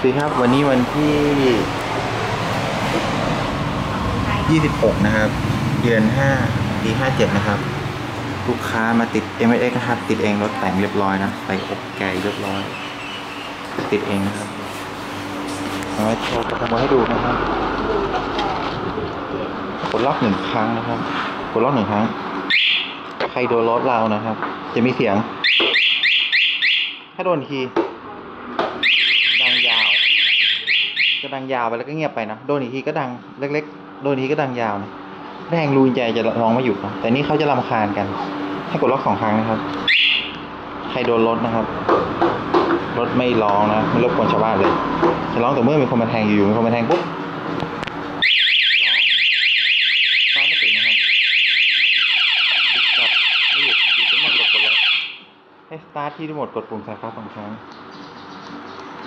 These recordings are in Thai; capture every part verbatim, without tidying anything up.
สวัสดีครับวันนี้วันที่ยี่สิบหกนะครับเดือนห้าปีห้าเจ็ดนะครับลูกค้ามาติด เอ็ม เอส เอ็กซ์ นะครับติดเองรถแต่งเรียบร้อยนะใส่อบไก่เรียบร้อยติดเองนะครับเอาไว้โชว์ทำมาให้ดูนะครับกดล็อกหนึ่งครั้งนะครับกดล็อกหนึ่งครั้งใครโดนรถเรานะครับจะมีเสียงถ้าโดนทีดังยาวจะดังยาวไปแล้วก็เงียบไปนะโดนอีกทีก็ดังเล็กๆโดนอีกทีก็ดังยาวนะแรงรูนใจจะร้องไม่หยุดนะแต่นี่เขาจะรำคาญกันให้กดล็อกสองครั้งนะครับใครโดนรถนะครับรถไม่ร้องนะไม่รบกวนชาวบ้านเลยจะร้องแต่เมื่อมีคนมาแทงอยู่มีคนมาแทงปุ๊บร้องไม่ติดนะครับดิสตับไม่หยุดหยุดจะหมดกดกดล็อกให้สตาร์ทที่หมดกดปุ่มสายฟ้าสองครั้งหนึ่งสอง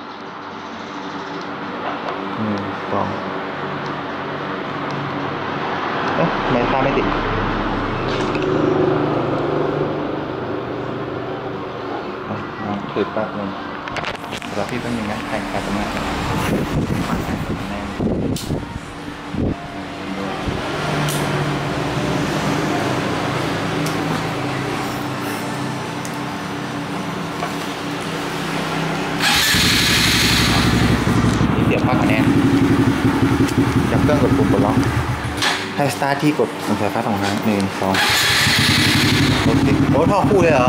เอ๊ะไม่สตาร์ทไม่ติดถือปั๊บเลยเราพี่ต้องยังไงแต่งการทำงานแน่นนี่เดี๋ยวพักแน่นจับเครื่องกดปุ่มกดล็อกให้สตาร์ทที่กดสายฟ้าสองครั้งหนึ่งสองรถติดโอ้ท่อคู่เลยเหรอ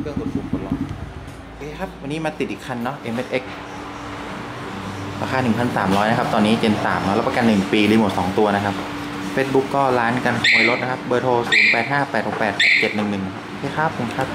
เครื่องกดปุ่มกดล็อกโอเคครับวันนี้มาติดอีกคันเนาะ เอ็ม เอส เอ็กซ์ ราคา หนึ่งพันสามร้อย นะครับตอนนี้เจนสามแล้วรับประกันหนึ่งปีรีโมทสองตัวนะครับ Facebook ก็ร้านกันขโมยรถนะครับเบอร์โทร ศูนย์ แปด ห้า แปด หก แปด หก เจ็ด หนึ่ง หนึ่ง โอเคครับผมครับ